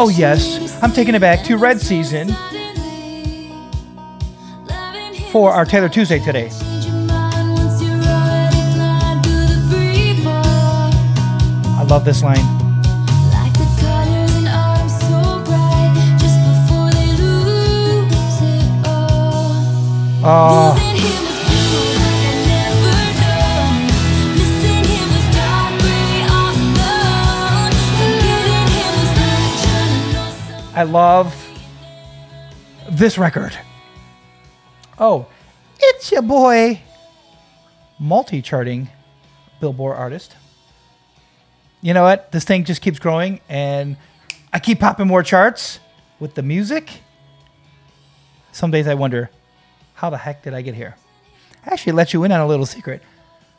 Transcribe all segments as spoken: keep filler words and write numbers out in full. Oh yes, I'm taking it back to Red season for our Taylor Tuesday today. I love this line. Oh. I love this record. Oh, it's your boy, multi-charting Billboard artist. You know what? This thing just keeps growing, and I keep popping more charts with the music. Some days I wonder, how the heck did I get here? I actually let you in on a little secret.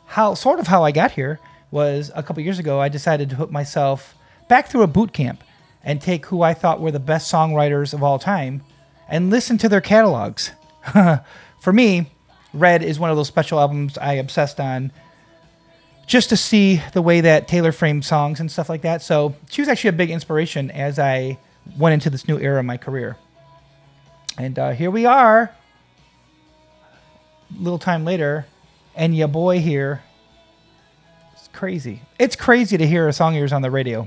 How, sort of how I got here was a couple years ago, I decided to put myself back through a boot camp and take who I thought were the best songwriters of all time and listen to their catalogs. For me, Red is one of those special albums I obsessed on just to see the way that Taylor framed songs and stuff like that. So she was actually a big inspiration as I went into this new era of my career. And uh, here we are. Little time later, and ya boy here. It's crazy. It's crazy to hear a song of yours on the radio.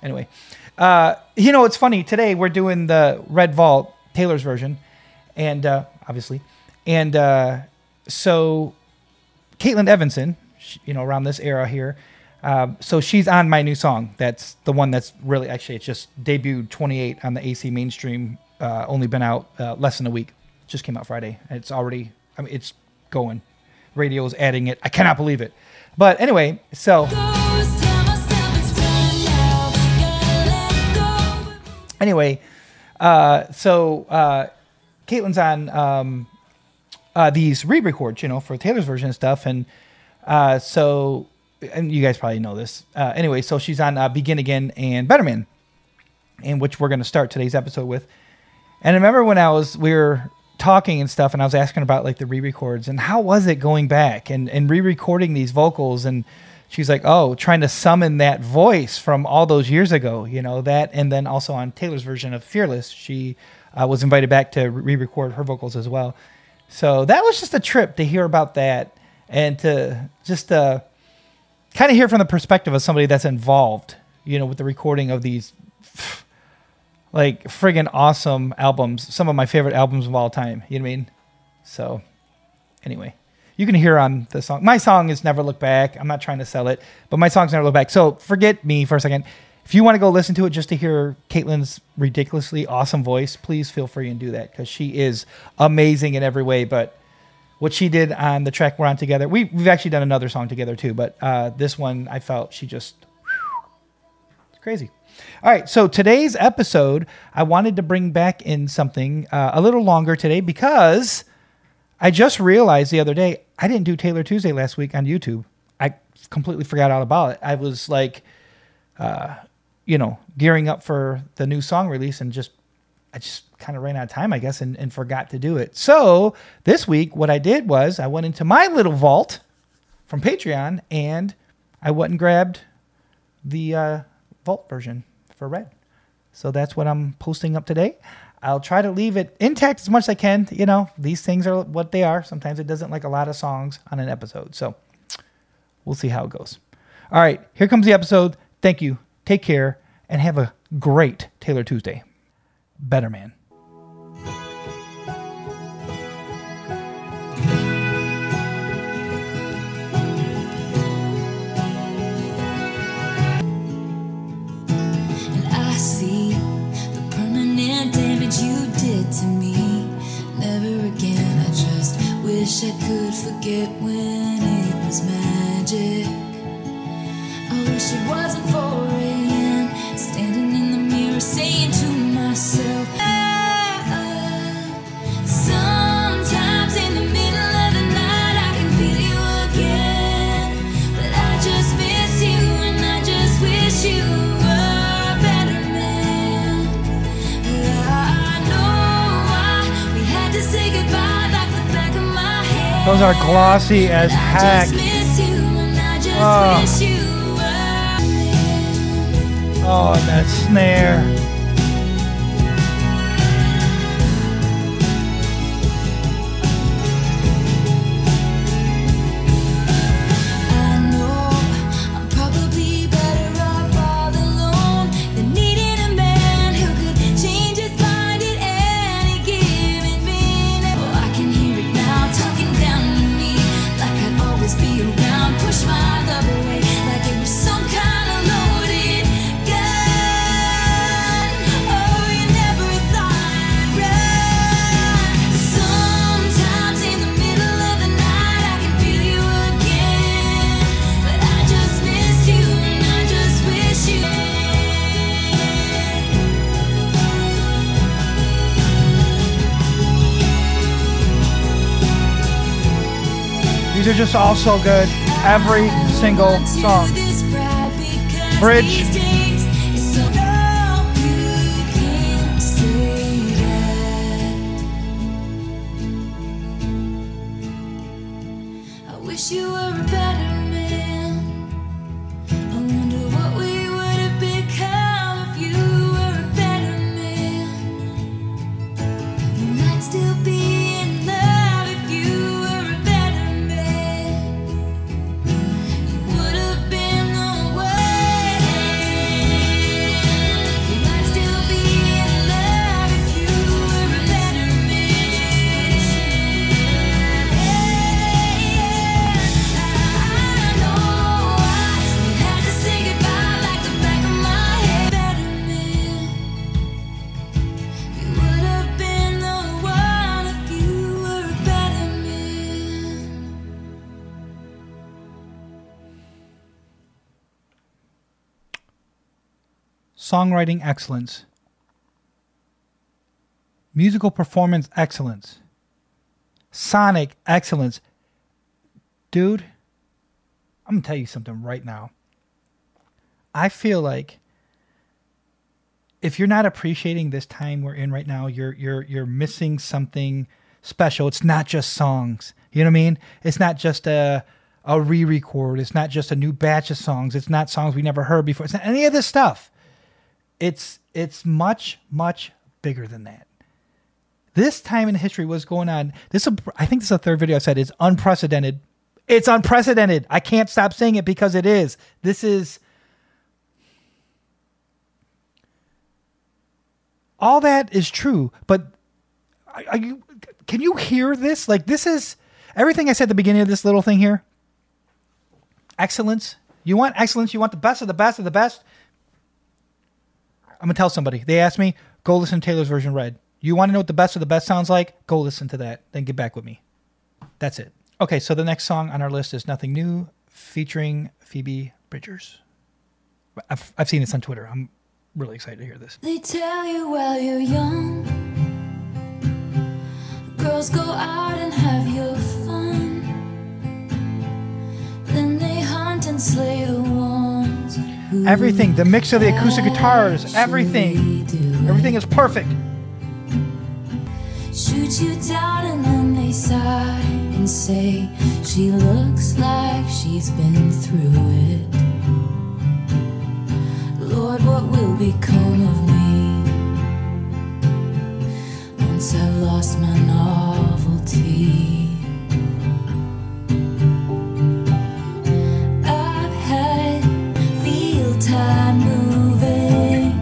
Anyway, uh, you know, it's funny. Today we're doing the Red Vault, Taylor's version, and uh, obviously. And uh, so Caitlin Evanson, she, you know, around this era here. Uh, so she's on my new song. That's the one that's really, actually, it's just debuted twenty-eight on the A C mainstream. Uh, only been out uh, less than a week. Just came out Friday. And it's already... I mean, it's going. Radio is adding it. I cannot believe it. But anyway, so. Anyway, uh, so uh, Caitlin's on um, uh, these re-records, you know, for Taylor's version and stuff. And uh, so, and you guys probably know this. Uh, anyway, so she's on uh, Begin Again and Better Man, in which we're going to start today's episode with. And I remember when I was, we were... talking and stuff, and I was asking about like the re-records and how was it going back and, and re-recording these vocals, and she's like, oh, trying to summon that voice from all those years ago, you know, that. And then also on Taylor's version of Fearless, she uh, was invited back to re-record her vocals as well. So that was just a trip to hear about that and to just uh, kind of hear from the perspective of somebody that's involved, you know, with the recording of these like friggin' awesome albums, some of my favorite albums of all time. You know what I mean? So, anyway, you can hear on the song. My song is Never Look Back. I'm not trying to sell it, but my song's Never Look Back. So forget me for a second. If you want to go listen to it just to hear Caitlin's ridiculously awesome voice, please feel free and do that, because she is amazing in every way. But what she did on the track we're on together, we, we've actually done another song together too, but uh, this one I felt she just, whew, it's crazy. All right, so today's episode, I wanted to bring back in something uh, a little longer today, because I just realized the other day I didn't do Taylor Tuesday last week on YouTube. I completely forgot all about it. I was like, uh, you know, gearing up for the new song release, and just I just kind of ran out of time, I guess, and, and forgot to do it. So this week, what I did was I went into my little vault from Patreon, and I went and grabbed the uh, vault version for Red. So that's what I'm posting up today. I'll try to leave it intact as much as I can. You know, these things are what they are. Sometimes it doesn't like a lot of songs on an episode. So we'll see how it goes. All right, here comes the episode. Thank you. Take care, and have a great Taylor Tuesday. Better Man. I could forget when it was magic. I wish it wasn't four a m standing in the mirror saying to myself, sometimes in the middle of the night I can feel you again, but I just miss you, and I just wish you were a better man. I know why we had to say goodbye. Those are glossy as heck. Oh. Oh, and that snare. They're just all so good. Every single song. Bridge. I wish you were a better man. I wonder what we would have become if you were a better man. You might still be. Songwriting excellence. Musical performance excellence. Sonic excellence. Dude, I'm going to tell you something right now. I feel like if you're not appreciating this time we're in right now, you're you're you're missing something special. It's not just songs. You know what I mean? It's not just a a re-record. It's not just a new batch of songs. It's not songs we never heard before. It's not any of this stuff. It's it's much, much bigger than that. This time in history, what's going on? This I think this is the third video I said is unprecedented. It's unprecedented. I can't stop saying it because it is. This is all that is true. But are you, can you hear this? Like this is everything I said at the beginning of this little thing here. Excellence. You want excellence. You want the best of the best of the best. I'm going to tell somebody. They asked me, go listen to Taylor's version Red. You want to know what the best of the best sounds like? Go listen to that. Then get back with me. That's it. Okay, so the next song on our list is Nothing New featuring Phoebe Bridgers. I've, I've seen this on Twitter. I'm really excited to hear this. They tell you while you're young, girls go out and have your fun. Then they hunt and slay the ones. Everything, the mix of the acoustic guitars, everything, everything is perfect. Shoot you down and then they sigh and say, she looks like she's been through it. Lord, what will become of me once I've lost my novelty? Moving.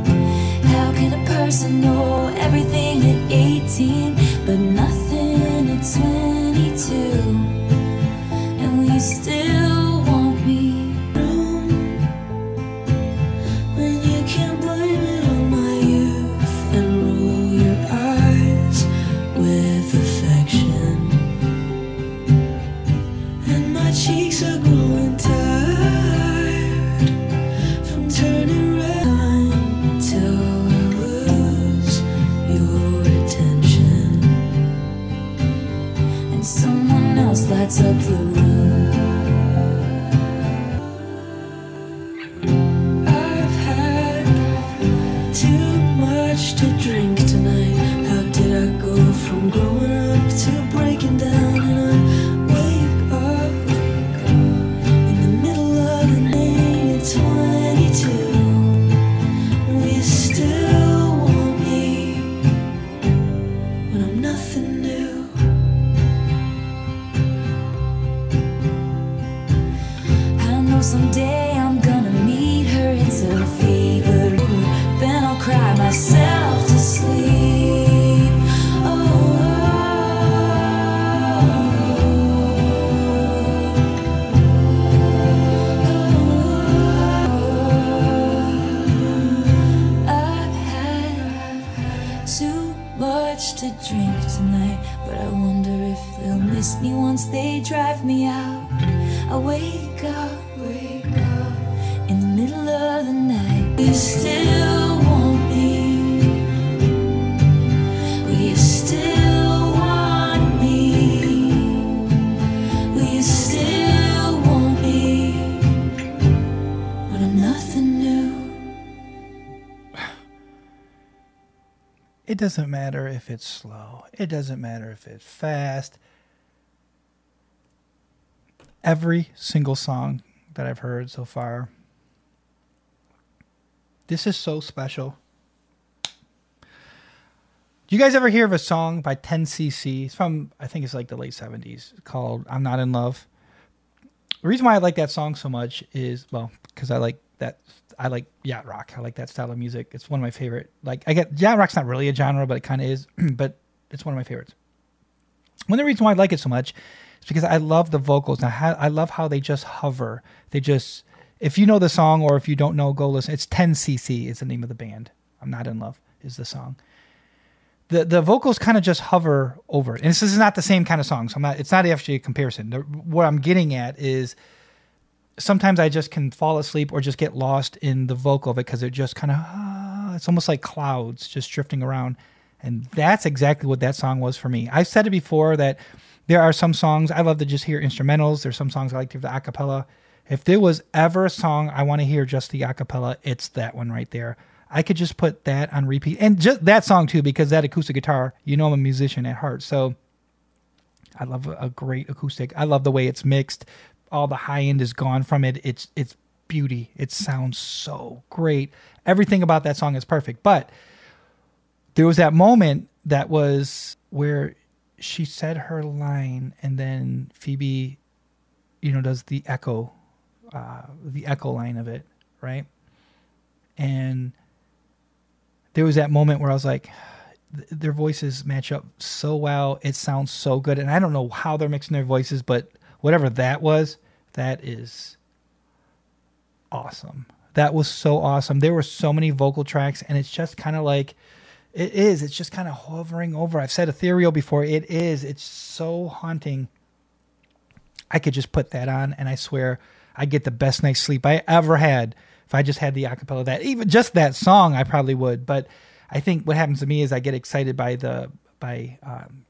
How can a person know everything at eighteen but nothing at twenty-two? And will you still want me? When you can't blame it on my youth and roll your eyes with affection. to drink tonight, but I wonder if they'll miss me once they drive me out. I wake up, wake up in the middle of the night. You still want me? Will you still want me? Will you still want me? But I'm nothing new. It doesn't matter if it's slow. It doesn't matter if it's fast. Every single song that I've heard so far, this is so special. Do you guys ever hear of a song by ten C C? It's from, I think it's like the late seventies, called I'm Not In Love. The reason why I like that song so much is, well, because I like that, I like yacht rock. I like that style of music. It's one of my favorite. Like, I get, yacht rock's not really a genre, but it kind of is, but it's one of my favorites. One of the reasons why I like it so much, because I love the vocals. Now, I love how they just hover. They just, if you know the song or if you don't know, go listen. It's ten C C is the name of the band. I'm Not In Love is the song. The the vocals kind of just hover over it. And this is not the same kind of song, so I'm not, it's not actually a comparison. The, what I'm getting at is sometimes I just can fall asleep or just get lost in the vocal of it because it just kind of, ah, it's almost like clouds just drifting around. And that's exactly what that song was for me. I've said it before that there are some songs I love to just hear instrumentals. There's some songs I like to hear the acapella. If there was ever a song I want to hear just the acapella, it's that one right there. I could just put that on repeat. And just that song too, because that acoustic guitar, you know I'm a musician at heart. So I love a great acoustic. I love the way it's mixed. All the high end is gone from it. It's it's beauty. It sounds so great. Everything about that song is perfect. But there was that moment that was where she said her line, and then Phoebe, you know, does the echo, uh, the echo line of it, right? And there was that moment where I was like, th their voices match up so well. It sounds so good. And I don't know how they're mixing their voices, but whatever that was, that is awesome. That was so awesome. There were so many vocal tracks, and it's just kind of like, it is. It's just kind of hovering over. I've said ethereal before. It is. It's so haunting. I could just put that on, and I swear I get the best night's sleep I ever had. If I just had the acapella of that, even just that song, I probably would. But I think what happens to me is I get excited by the by um,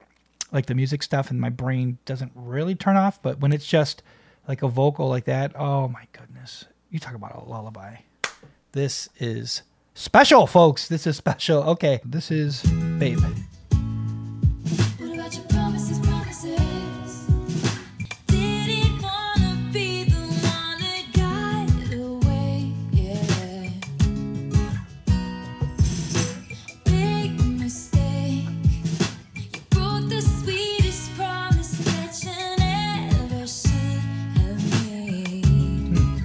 like the music stuff, and my brain doesn't really turn off. But when it's just like a vocal like that, oh my goodness! You talk about a lullaby. This is special, folks. This is special. Okay, this is Babe. What about your promises, promises? Didn't wanna be the one that got away, yeah. Big mistake. You broke the sweetest promise that you never should have made. Hmm.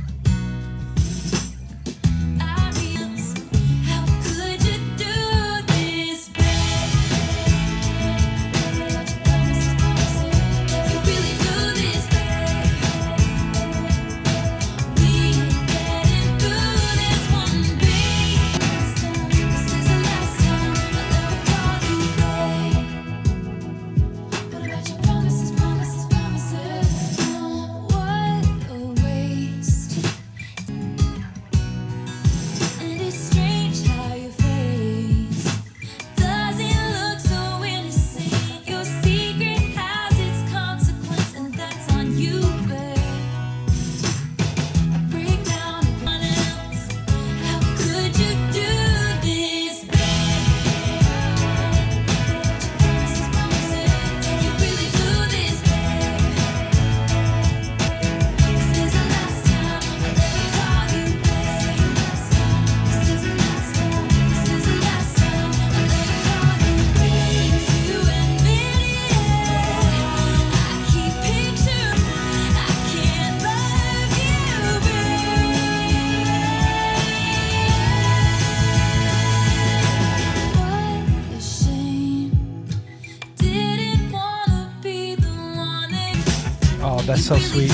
That's so sweet.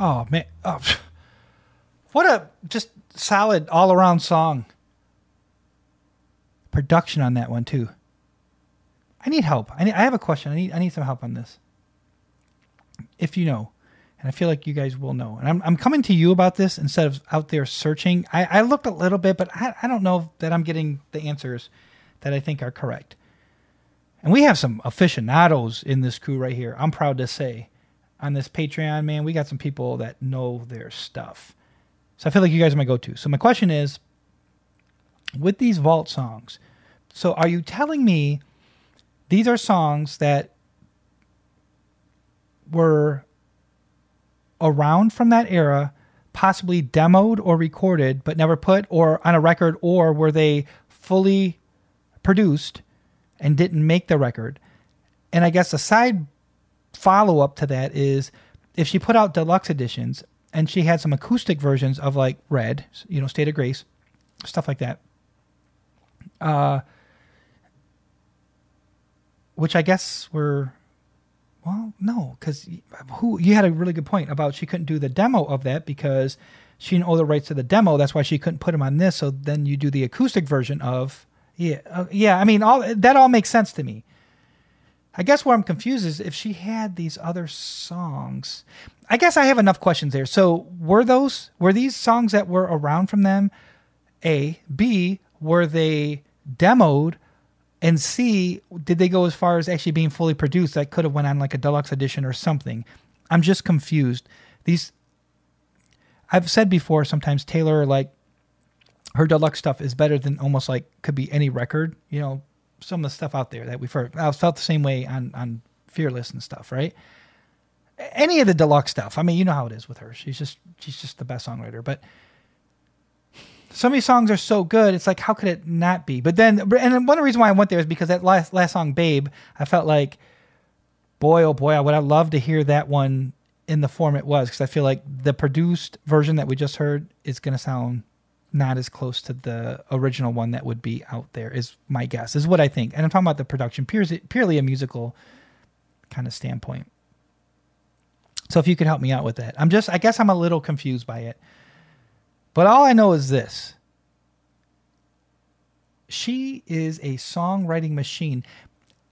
Oh, man. Oh, what a just solid all-around song. Production on that one, too. I need help. I need, I have a question. I need I need some help on this. If you know, and I feel like you guys will know. And I'm I'm coming to you about this instead of out there searching. I, I looked a little bit, but I, I don't know that I'm getting the answers that I think are correct. And we have some aficionados in this crew right here. I'm proud to say on this Patreon, man, we got some people that know their stuff. So I feel like you guys are my go-to. So my question is, with these vault songs, so are you telling me these are songs that were around from that era, possibly demoed or recorded, but never put or on a record, or were they fully produced and didn't make the record? And I guess a side follow-up to that is, if she put out deluxe editions and she had some acoustic versions of like Red, you know, State of Grace, stuff like that, uh, which I guess were, well, no, because who you had a really good point about she couldn't do the demo of that because she didn't own the rights to the demo. That's why she couldn't put them on this. So then you do the acoustic version of, yeah, uh, yeah. I mean, all that all makes sense to me. I guess where I'm confused is if she had these other songs. I guess I have enough questions there. So were those were these songs that were around from them? A, B, were they demoed? And C, did they go as far as actually being fully produced? That could have went on like a deluxe edition or something. I'm just confused. These, I've said before, sometimes Taylor, like, her deluxe stuff is better than almost like could be any record. You know, some of the stuff out there that we've heard. I felt the same way on on Fearless and stuff, right? Any of the deluxe stuff. I mean, you know how it is with her. She's just she's just the best songwriter. But so many songs are so good. It's like, how could it not be? But then, and one of the reasons why I went there is because that last last song, Babe, I felt like, boy, oh boy, I would I love to hear that one in the form it was, because I feel like the produced version that we just heard is going to sound not as close to the original one that would be out there, is my guess, is what I think. And I'm talking about the production, purely a musical kind of standpoint. So if you could help me out with that. I'm just, I guess I'm a little confused by it. But all I know is this. She is a songwriting machine.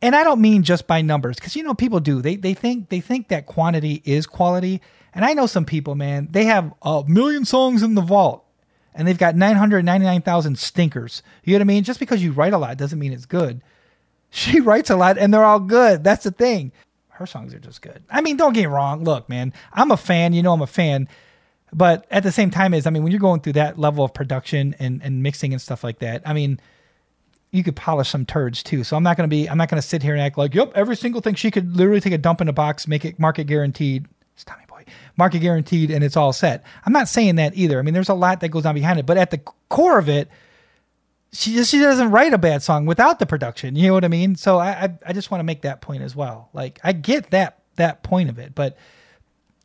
And I don't mean just by numbers, because, you know, people do. They they think they think that quantity is quality. And I know some people, man, they have a million songs in the vault and they've got nine hundred ninety-nine thousand stinkers. You know what I mean? Just because you write a lot doesn't mean it's good. She writes a lot and they're all good. That's the thing. Her songs are just good. I mean, don't get me wrong. Look, man, I'm a fan. You know I'm a fan. But at the same time, is I mean, when you're going through that level of production and, and mixing and stuff like that, I mean, you could polish some turds too. So I'm not going to be, I'm not going to sit here and act like, yep, every single thing. She could literally take a dump in a box, make it market guaranteed. It's Tommy Boy, market guaranteed, and it's all set. I'm not saying that either. I mean, there's a lot that goes on behind it, but at the core of it, she just, she doesn't write a bad song without the production. You know what I mean? So I, I, I just want to make that point as well. Like, I get that, that point of it, but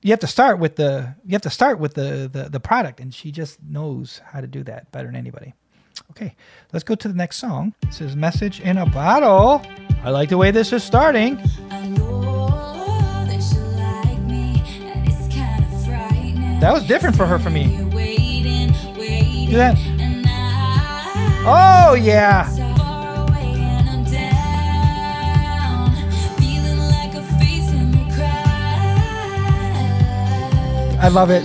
you have to start with the you have to start with the, the the product, and she just knows how to do that better than anybody. Okay, let's go to the next song. This is Message in a Bottle. I like the way this is starting. I know that she like me, and it's kind of frightening. That was different for her for me. Waiting, waiting, do that. And I, oh yeah. So far away and I'm down, feeling like a face in the crowd. I love it.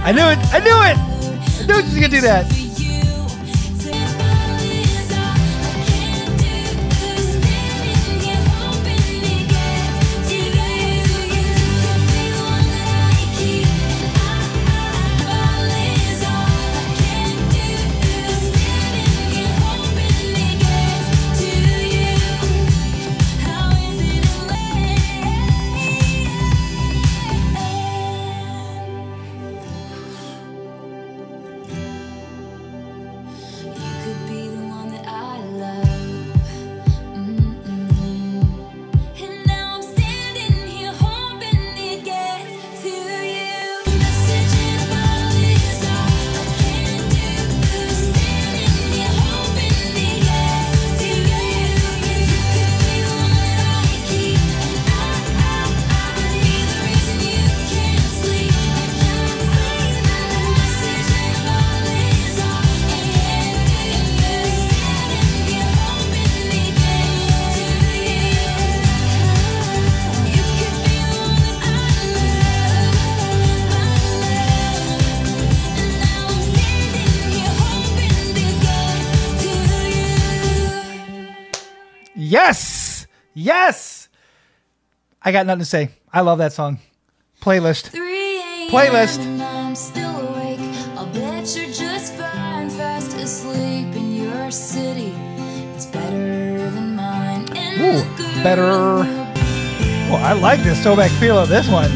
I knew it! I knew it! I knew she was gonna do that. Yes. Yes. I got nothing to say. I love that song. Playlist. Playlist. And I'm still awake. I'll bet you're just fine, fast asleep in your city. It's better than mine. Ooh, better. Well, I like this throwback feel of this one.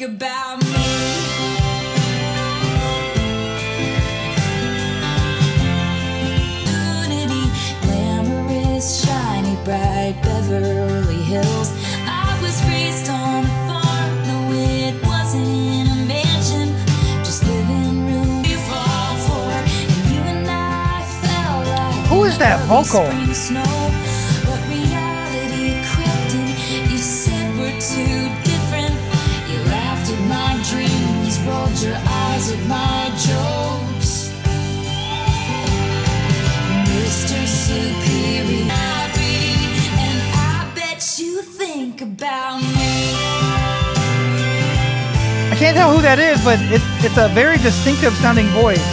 About me. Unity, glamorous, shiny, bright Beverly Hills. I was raised on a farm, no it wasn't in a mansion, just living room you fall for, and you and I fell like. Who is that vocal? Spring snow, but reality crept in. You said we're too different. My dreams, rolled your eyes at my jokes. Mister Superior, and I bet you think about me. I can't tell who that is, but it, it's a very distinctive sounding voice.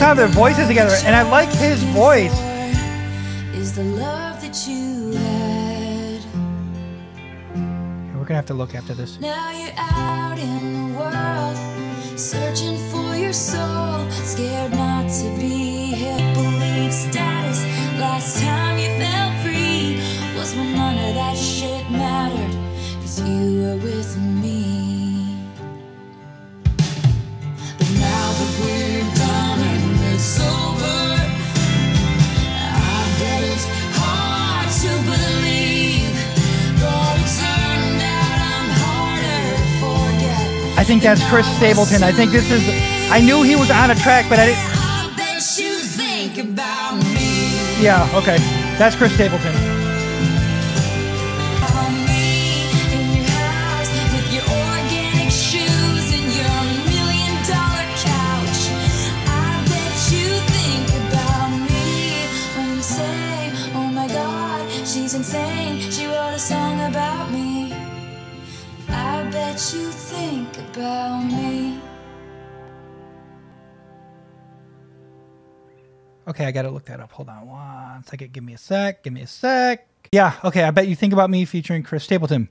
How their voices together, and I like his voice. Is the love that you had. We're gonna have to look after this. Now you're out in the world, searching for your soul, scared not to be hip. Believe status. Last time you felt free was when none of that shit mattered, cause you were with me. But now that we're done. It's over. I bet it's hard to believe, but it turned out I'm harder to forget. I think that's Chris Stapleton. I think this is. I knew he was on a track, but I didn't. I bet you think about me. Yeah. Okay. That's Chris Stapleton. You think about me. Okay, I gotta look that up. Hold on one second. Give me a sec. Give me a sec. Yeah, okay, I bet you think about me featuring Chris Stapleton.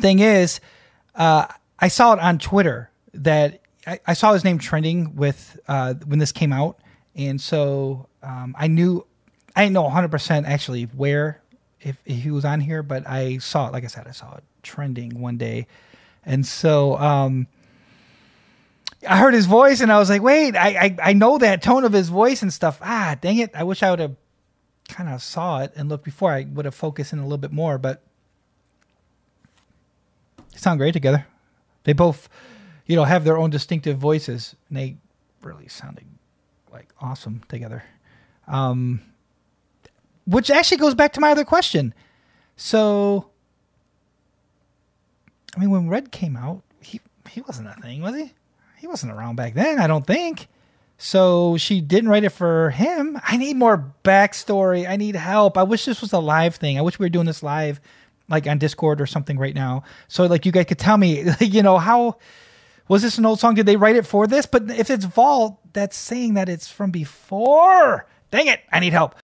Thing is, uh, I saw it on Twitter that I, I saw his name trending with uh, when this came out. And so um, I knew, I didn't know one hundred percent actually where if, if he was on here, but I saw it. Like I said, I saw it trending one day. And so um, I heard his voice and I was like, wait, I, I I know that tone of his voice and stuff. Ah, dang it. I wish I would have kind of saw it and looked before. I would have focused in a little bit more, but they sound great together. They both, you know, have their own distinctive voices and they really sounded like awesome together. Um, which actually goes back to my other question. So... I mean, when RED came out, he he wasn't a thing, was he? He wasn't around back then, I don't think. So she didn't write it for him. I need more backstory. I need help. I wish this was a live thing. I wish we were doing this live, like on Discord or something right now. So like you guys could tell me, like, you know, how was this an old song? Did they write it for this? But if it's Vault, that's saying that it's from before. Dang it. I need help.